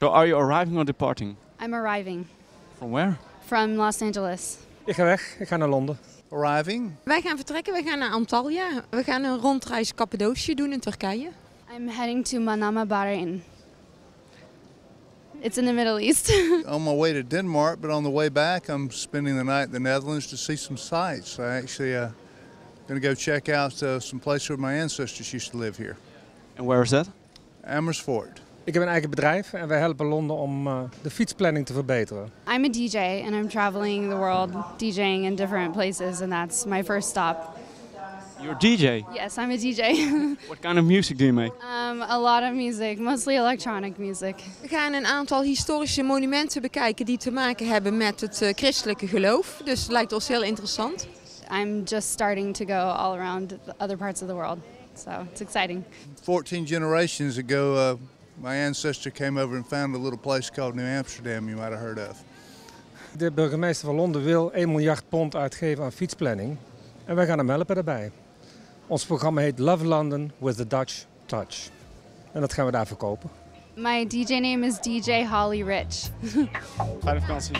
So are you arriving or departing? I'm arriving. From where? From Los Angeles. Ik ga weg. Ik ga naar Londen. Arriving. Wij gaan vertrekken. We gaan naar Antalya. We gaan een rondreis Cappadocia doen in Turkije. I'm heading to Manama, Bahrain. It's in the Middle East. On my way to Denmark, but on the way back, I'm spending the night in the Netherlands to see some sights. I actually going to go check out some places where my ancestors used to live here. And where is that? Amersfoort. Ik heb een eigen bedrijf en wij helpen Londen om de fietsplanning te verbeteren. I'm a DJ and I'm traveling the world DJing in different places, and that's my first stop. You're a DJ? Yes, I'm a DJ. What kind of music do you make? A lot of music, mostly electronic music. We gaan een aantal historische monumenten bekijken die te maken hebben met het christelijke geloof. Dus het lijkt ons heel interessant. I'm just starting to go all around other parts of the world, so it's exciting. 14 generations ago, my ancestor came over and found a little place called New Amsterdam you might have heard of. De burgemeester van Londen wil 1 miljard pond uitgeven aan fietsplanning. En wij gaan hem helpen daarbij. Ons programma heet Love Landing with the Dutch Touch. En dat gaan we daar verkopen. My DJ name is DJ Holly Rich. Fijne vakantie.